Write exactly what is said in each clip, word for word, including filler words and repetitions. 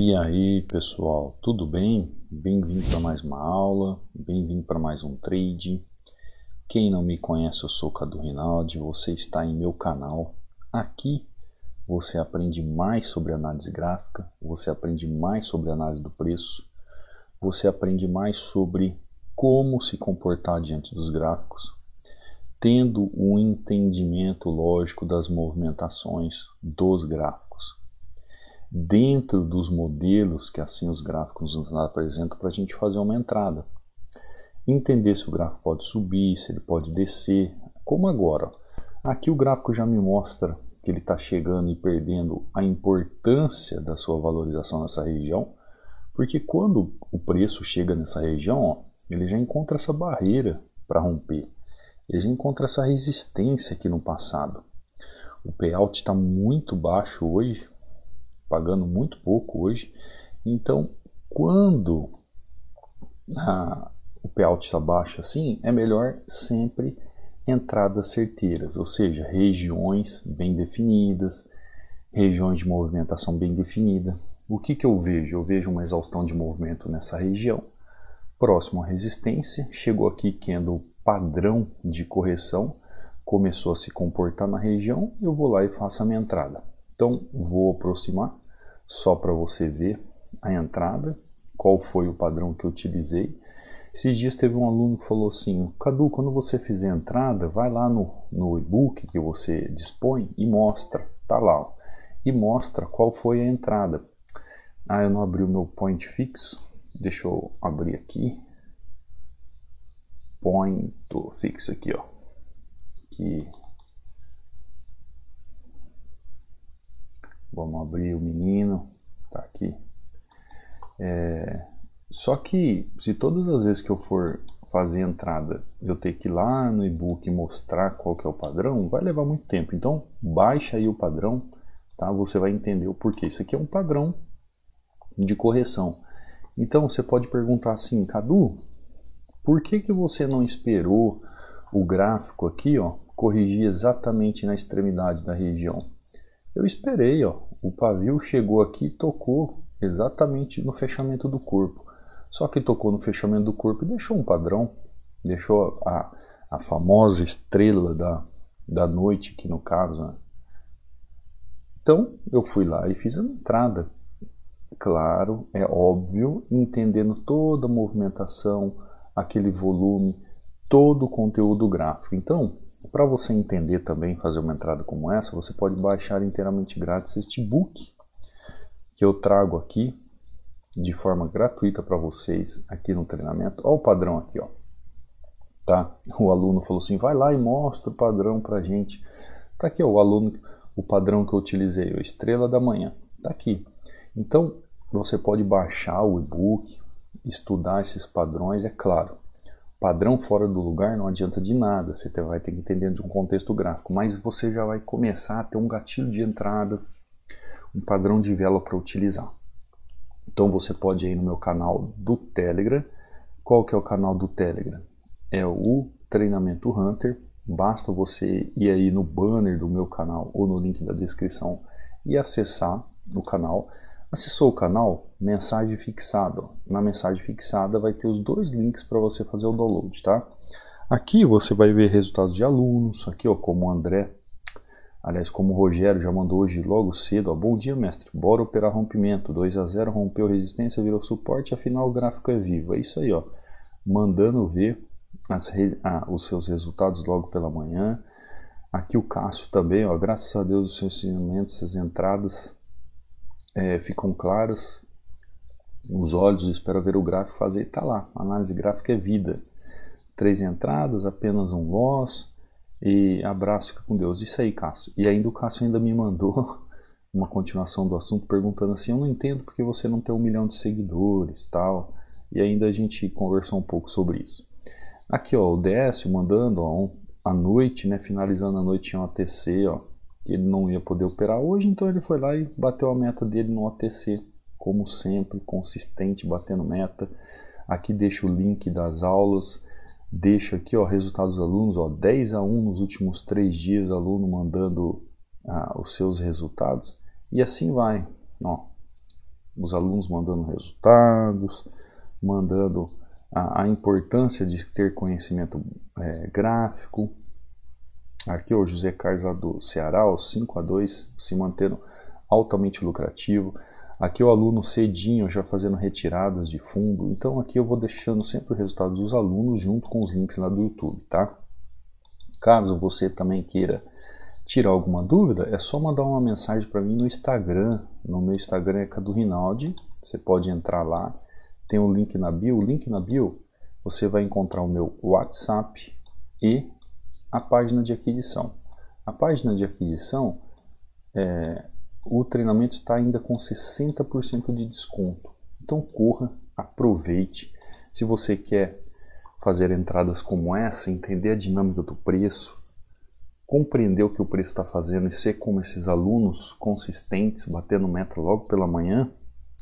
E aí pessoal, tudo bem? Bem-vindo para mais uma aula, bem-vindo para mais um trade. Quem não me conhece, eu sou Cadu Rinaldi, você está em meu canal. Aqui você aprende mais sobre análise gráfica, você aprende mais sobre análise do preço, você aprende mais sobre como se comportar diante dos gráficos, tendo um entendimento lógico das movimentações dos gráficos. Dentro dos modelos que assim os gráficos nos apresentam para a gente fazer uma entrada. Entender se o gráfico pode subir, se ele pode descer, como agora. Aqui o gráfico já me mostra que ele está chegando e perdendo a importância da sua valorização nessa região, porque quando o preço chega nessa região, ó, ele já encontra essa barreira para romper. Ele já encontra essa resistência aqui no passado. O payout está muito baixo hoje, pagando muito pouco hoje, então quando a, o payout está baixo assim, é melhor sempre entradas certeiras, ou seja, regiões bem definidas, regiões de movimentação bem definida. O que que eu vejo? Eu vejo uma exaustão de movimento nessa região, próximo à resistência, chegou aqui quando o padrão de correção começou a se comportar na região, eu vou lá e faço a minha entrada. Então, vou aproximar, só para você ver a entrada, qual foi o padrão que eu utilizei. Esses dias teve um aluno que falou assim, Cadu, quando você fizer a entrada, vai lá no, no e-book que você dispõe e mostra, tá lá, ó, e mostra qual foi a entrada. Ah, eu não abri o meu point fixo, deixa eu abrir aqui, point fixo aqui, ó, aqui. Vamos abrir o menino, tá aqui. É, só que se todas as vezes que eu for fazer entrada, eu ter que ir lá no e-book e mostrar qual que é o padrão, vai levar muito tempo. Então baixa aí o padrão, tá? Você vai entender o porquê. Isso aqui é um padrão de correção. Então você pode perguntar assim, Cadu, por que que você não esperou o gráfico aqui, ó, corrigir exatamente na extremidade da região? Eu esperei, ó, o pavio chegou aqui e tocou exatamente no fechamento do corpo. Só que tocou no fechamento do corpo e deixou um padrão. Deixou a, a famosa estrela da, da noite, que no caso. Né? Então, eu fui lá e fiz a entrada. Claro, é óbvio, entendendo toda a movimentação, aquele volume, todo o conteúdo gráfico. Então, para você entender também, fazer uma entrada como essa, você pode baixar inteiramente grátis este book que eu trago aqui de forma gratuita para vocês aqui no treinamento. Olha o padrão aqui, ó. Tá? O aluno falou assim, vai lá e mostra o padrão para a gente. Tá aqui, ó, o aluno, o padrão que eu utilizei, a estrela da manhã, tá aqui. Então, você pode baixar o e-book, estudar esses padrões, é claro. Padrão fora do lugar não adianta de nada, você vai ter que entender de um contexto gráfico, mas você já vai começar a ter um gatilho de entrada, um padrão de vela para utilizar. Então você pode ir no meu canal do Telegram. Qual que é o canal do Telegram? É o Treinamento Hunter, basta você ir aí no banner do meu canal ou no link da descrição e acessar o canal. Acessou o canal, mensagem fixada. Na mensagem fixada vai ter os dois links para você fazer o download, tá? Aqui você vai ver resultados de alunos, aqui ó, como o André, aliás, como o Rogério já mandou hoje logo cedo, ó, bom dia mestre, bora operar rompimento, dois a zero, rompeu resistência, virou suporte, afinal o gráfico é vivo. É isso aí, ó, mandando ver as ah, os seus resultados logo pela manhã. Aqui o Cássio também, ó, graças a Deus os seus ensinamentos, essas entradas... É, ficam claros os olhos, espero ver o gráfico fazer, tá lá, análise gráfica é vida, três entradas, apenas um loss e abraço, fica com Deus. Isso aí, Cássio. E ainda o Cássio ainda me mandou uma continuação do assunto perguntando assim, eu não entendo porque você não tem um milhão de seguidores, tal, e ainda a gente conversou um pouco sobre isso. Aqui ó, o D S mandando ó, à noite, né, finalizando a noite em O T C, ó, ele não ia poder operar hoje, então ele foi lá e bateu a meta dele no O T C, como sempre, consistente, batendo meta. Aqui deixa o link das aulas, deixa aqui ó, resultados dos alunos, ó, dez a um nos últimos três dias, aluno mandando ah, os seus resultados, e assim vai. Ó, os alunos mandando resultados, mandando a, a importância de ter conhecimento é, gráfico. Aqui o José Carlos do Ceará, o cinco a dois, se mantendo altamente lucrativo. Aqui o aluno Cedinho já fazendo retiradas de fundo. Então aqui eu vou deixando sempre os resultados dos alunos junto com os links lá do YouTube, tá? Caso você também queira tirar alguma dúvida, é só mandar uma mensagem para mim no Instagram. No meu Instagram é Cadu Rinaldi, você pode entrar lá. Tem um link na bio. O link na bio você vai encontrar o meu WhatsApp e a página de aquisição. A página de aquisição é... o treinamento está ainda com sessenta por cento de desconto. Então corra, aproveite. Se você quer fazer entradas como essa, entender a dinâmica do preço, compreender o que o preço está fazendo e ser como esses alunos consistentes, batendo meta logo pela manhã,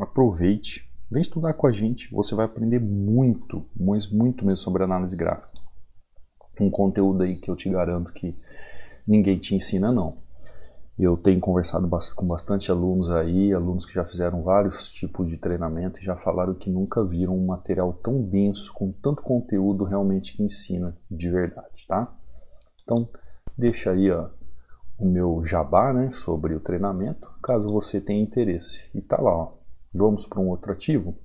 aproveite. Vem estudar com a gente. Você vai aprender muito, mas muito mesmo sobre análise gráfica. Um conteúdo aí que eu te garanto que ninguém te ensina, não. Eu tenho conversado com bastante alunos aí, alunos que já fizeram vários tipos de treinamento e já falaram que nunca viram um material tão denso, com tanto conteúdo realmente que ensina de verdade, tá? Então, deixa aí ó, o meu jabá, né, sobre o treinamento, caso você tenha interesse. E tá lá, ó. Vamos para um outro ativo,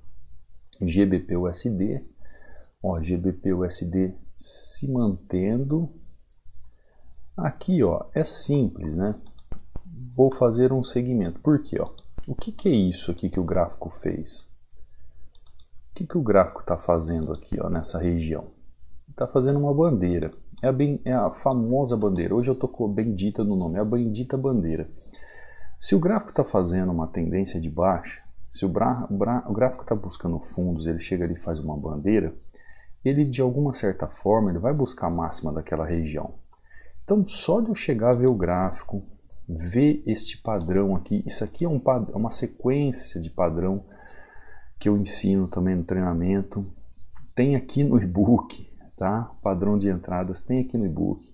G B P U S D. Ó, G B P U S D se mantendo. Aqui, ó, é simples, né? Vou fazer um segmento. Por quê? Ó, o que, que é isso aqui que o gráfico fez? O que, que o gráfico está fazendo aqui ó, nessa região? Está fazendo uma bandeira. É a, bem, é a famosa bandeira. Hoje eu estou bendita no nome. É a bendita bandeira. Se o gráfico está fazendo uma tendência de baixa, se o, bra, o, bra, o gráfico está buscando fundos, ele chega ali e faz uma bandeira, ele de alguma certa forma ele vai buscar a máxima daquela região. Então só de eu chegar a ver o gráfico, ver este padrão aqui, isso aqui é um, uma sequência de padrão que eu ensino também no treinamento, tem aqui no e-book, tá? Padrão de entradas tem aqui no e-book,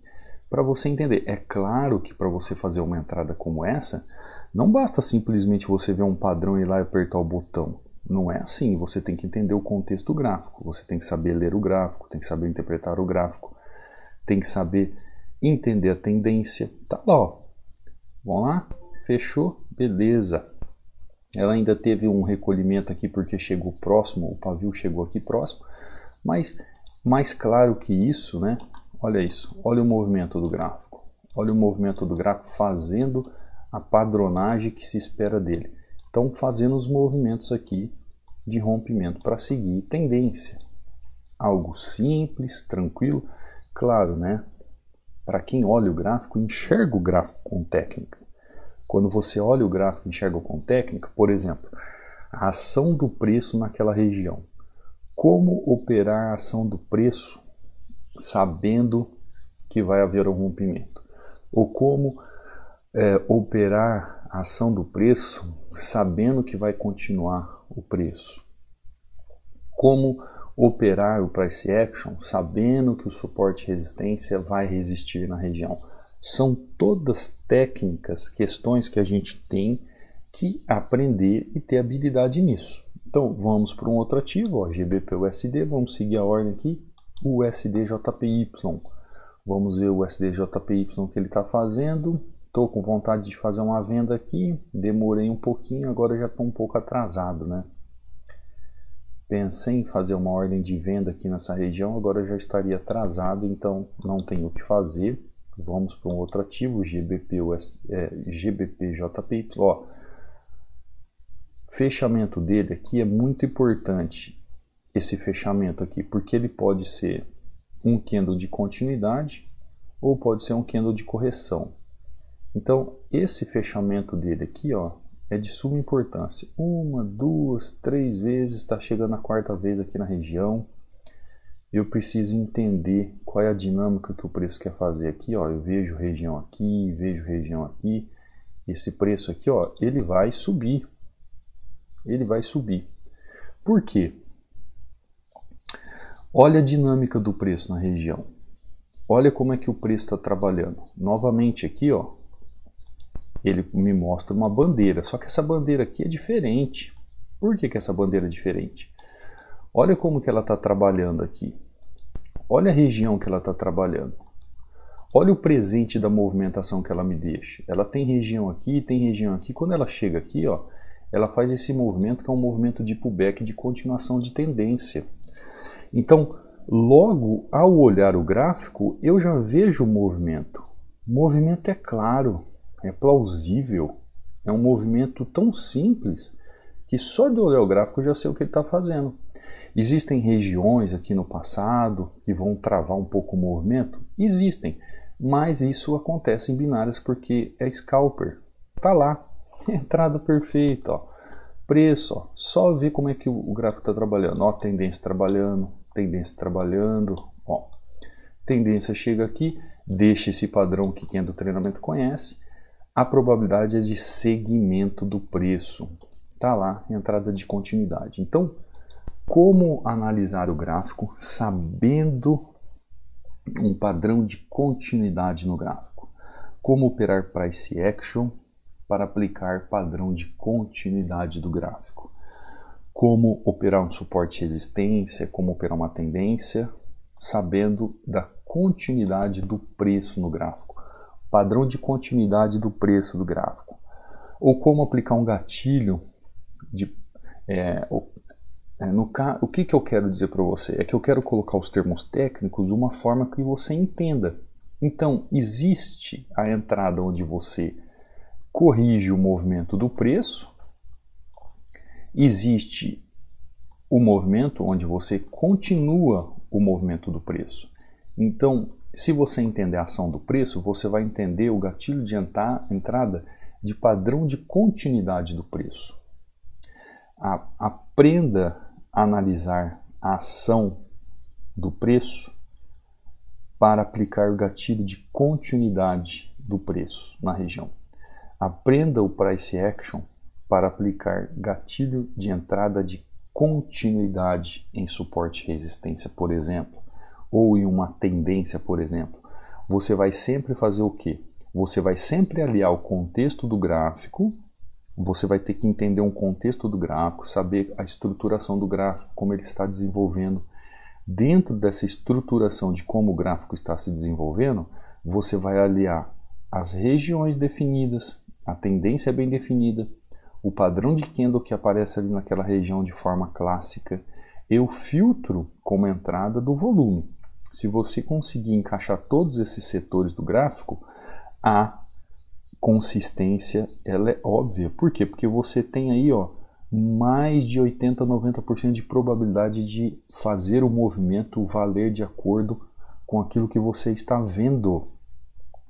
para você entender. É claro que para você fazer uma entrada como essa, não basta simplesmente você ver um padrão e ir lá e apertar o botão, não é assim, você tem que entender o contexto gráfico, você tem que saber ler o gráfico, tem que saber interpretar o gráfico, tem que saber entender a tendência, tá lá ó. Vamos lá, fechou, beleza. Ela ainda teve um recolhimento aqui porque chegou próximo, o pavio chegou aqui próximo, mas mais claro que isso, né? Olha isso, olha o movimento do gráfico, olha o movimento do gráfico fazendo a padronagem que se espera dele. Então fazendo os movimentos aqui de rompimento para seguir tendência. Algo simples, tranquilo, claro, né? Para quem olha o gráfico, enxerga o gráfico com técnica. Quando você olha o gráfico e enxerga com técnica, por exemplo, a ação do preço naquela região. Como operar a ação do preço sabendo que vai haver um rompimento? Ou como é, operar a ação do preço sabendo que vai continuar o preço? Como operar o price action sabendo que o suporte e resistência vai resistir na região? São todas técnicas, questões que a gente tem que aprender e ter habilidade nisso. Então vamos para um outro ativo, ó, G B P U S D, vamos seguir a ordem aqui, U S D J P Y. Vamos ver o U S D J P Y que ele está fazendo. Estou com vontade de fazer uma venda aqui, demorei um pouquinho, agora já estou um pouco atrasado, né? Pensei em fazer uma ordem de venda aqui nessa região, agora eu já estaria atrasado, então não tenho o que fazer. Vamos para um outro ativo, G B P J P Y. Ó, fechamento dele aqui é muito importante, esse fechamento aqui, porque ele pode ser um candle de continuidade ou pode ser um candle de correção. Então esse fechamento dele aqui, ó, é de suma importância. Uma, duas, três vezes, está chegando a quarta vez aqui na região. Eu preciso entender qual é a dinâmica que o preço quer fazer aqui. Ó, eu vejo região aqui, vejo região aqui. Esse preço aqui, ó, ele vai subir. Ele vai subir. Por quê? Olha a dinâmica do preço na região. Olha como é que o preço está trabalhando. Novamente aqui, ó. Ele me mostra uma bandeira, só que essa bandeira aqui é diferente. Por que que essa bandeira é diferente? Olha como que ela está trabalhando aqui. Olha a região que ela está trabalhando. Olha o presente da movimentação que ela me deixa. Ela tem região aqui, tem região aqui. Quando ela chega aqui, ó, ela faz esse movimento que é um movimento de pullback, de continuação de tendência. Então, logo ao olhar o gráfico, eu já vejo o movimento. O movimento é claro, é plausível. É um movimento tão simples que só de olhar o gráfico eu já sei o que ele está fazendo. Existem regiões aqui no passado que vão travar um pouco o movimento? Existem, mas isso acontece em binárias porque é scalper. Tá lá, entrada perfeita, ó. Preço, ó. Só ver como é que o gráfico está trabalhando. Ó, tendência trabalhando, tendência trabalhando, ó. Tendência chega aqui, deixa esse padrão que quem é do treinamento conhece. A probabilidade é de segmento do preço. Está lá, entrada de continuidade. Então, como analisar o gráfico sabendo um padrão de continuidade no gráfico? Como operar price action para aplicar padrão de continuidade do gráfico? Como operar um suporte e resistência? Como operar uma tendência? Sabendo da continuidade do preço no gráfico. Padrão de continuidade do preço do gráfico. Ou como aplicar um gatilho. De, é, no, o que, que eu quero dizer para você? É que eu quero colocar os termos técnicos de uma forma que você entenda. Então, existe a entrada onde você corrige o movimento do preço. Existe o movimento onde você continua o movimento do preço. Então, se você entender a ação do preço, você vai entender o gatilho de entrada de padrão de continuidade do preço. Aprenda a analisar a ação do preço para aplicar o gatilho de continuidade do preço na região. Aprenda o price action para aplicar gatilho de entrada de continuidade em suporte e resistência, por exemplo, ou em uma tendência, por exemplo. Você vai sempre fazer o quê? Você vai sempre aliar o contexto do gráfico. Você vai ter que entender um contexto do gráfico, saber a estruturação do gráfico, como ele está desenvolvendo. Dentro dessa estruturação de como o gráfico está se desenvolvendo, você vai aliar as regiões definidas, a tendência bem definida, o padrão de candle que aparece ali naquela região de forma clássica, e o filtro como entrada do volume. Se você conseguir encaixar todos esses setores do gráfico, a consistência, ela é óbvia. Por quê? Porque você tem aí, ó, mais de oitenta por cento, noventa por cento de probabilidade de fazer o movimento valer de acordo com aquilo que você está vendo,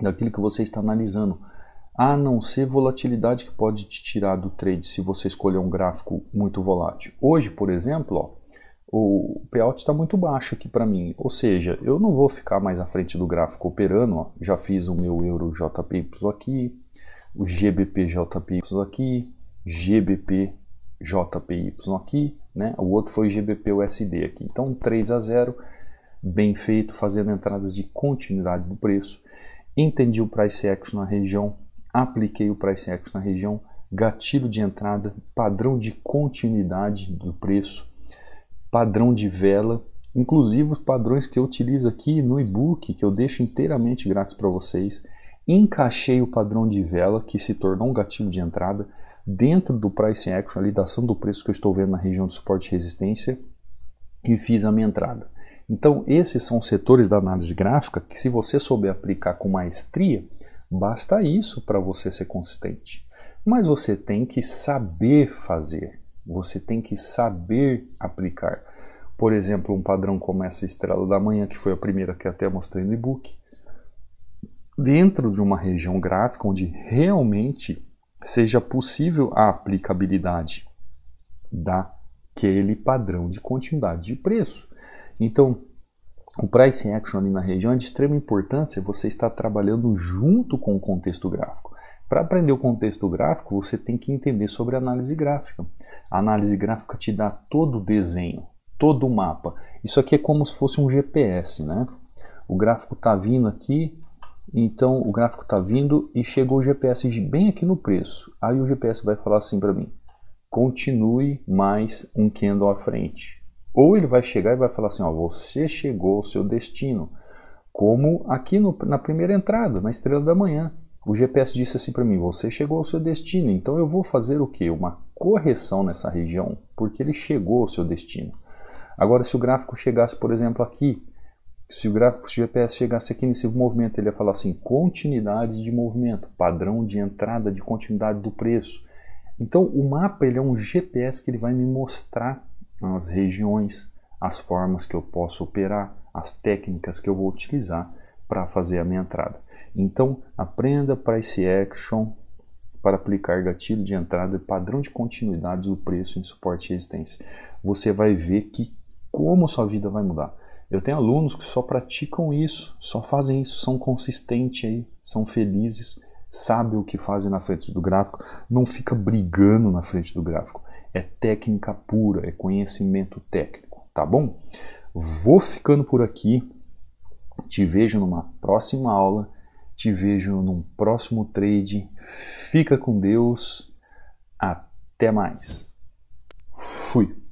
daquilo que você está analisando. A não ser volatilidade que pode te tirar do trade se você escolher um gráfico muito volátil. Hoje, por exemplo, ó, o payout está muito baixo aqui para mim, ou seja, eu não vou ficar mais à frente do gráfico operando, ó. Já fiz o meu euro J P Y aqui, o G B P J P Y aqui, G B P J P Y aqui, né? O outro foi G B P U S D aqui, então três a zero, bem feito, fazendo entradas de continuidade do preço, entendi o price action na região, apliquei o price action na região, gatilho de entrada, padrão de continuidade do preço, padrão de vela, inclusive os padrões que eu utilizo aqui no e-book, que eu deixo inteiramente grátis para vocês. Encaixei o padrão de vela, que se tornou um gatilho de entrada, dentro do price action, ali da ação do preço que eu estou vendo na região de suporte e resistência, e fiz a minha entrada. Então, esses são setores da análise gráfica que, se você souber aplicar com maestria, basta isso para você ser consistente. Mas você tem que saber fazer. Você tem que saber aplicar. Por exemplo, um padrão como essa estrela da manhã, que foi a primeira que até mostrei no e-book, dentro de uma região gráfica onde realmente seja possível a aplicabilidade daquele padrão de continuidade de preço. Então, o price action ali na região é de extrema importância, você está trabalhando junto com o contexto gráfico. Para aprender o contexto gráfico, você tem que entender sobre a análise gráfica. A análise gráfica te dá todo o desenho, todo o mapa. Isso aqui é como se fosse um G P S, né? O gráfico está vindo aqui, então o gráfico está vindo e chegou o G P S bem aqui no preço. Aí o G P S vai falar assim para mim: continue mais um candle à frente. Ou ele vai chegar e vai falar assim, ó, você chegou ao seu destino. Como aqui no, na primeira entrada, na estrela da manhã. O G P S disse assim para mim, você chegou ao seu destino, então eu vou fazer o quê? Uma correção nessa região, porque ele chegou ao seu destino. Agora, se o gráfico chegasse, por exemplo, aqui, se o gráfico, se o G P S chegasse aqui nesse movimento, ele ia falar assim, continuidade de movimento, padrão de entrada de continuidade do preço. Então, o mapa ele é um G P S que ele vai me mostrar as regiões, as formas que eu posso operar, as técnicas que eu vou utilizar para fazer a minha entrada. Então, aprenda price action para aplicar gatilho de entrada e padrão de continuidade do preço em suporte e resistência. Você vai ver que como sua vida vai mudar. Eu tenho alunos que só praticam isso, só fazem isso, são consistentes aí, são felizes, sabem o que fazem na frente do gráfico, não fica brigando na frente do gráfico. É técnica pura, é conhecimento técnico, tá bom? Vou ficando por aqui. Te vejo numa próxima aula. Te vejo num próximo trade. Fica com Deus. Até mais. Fui.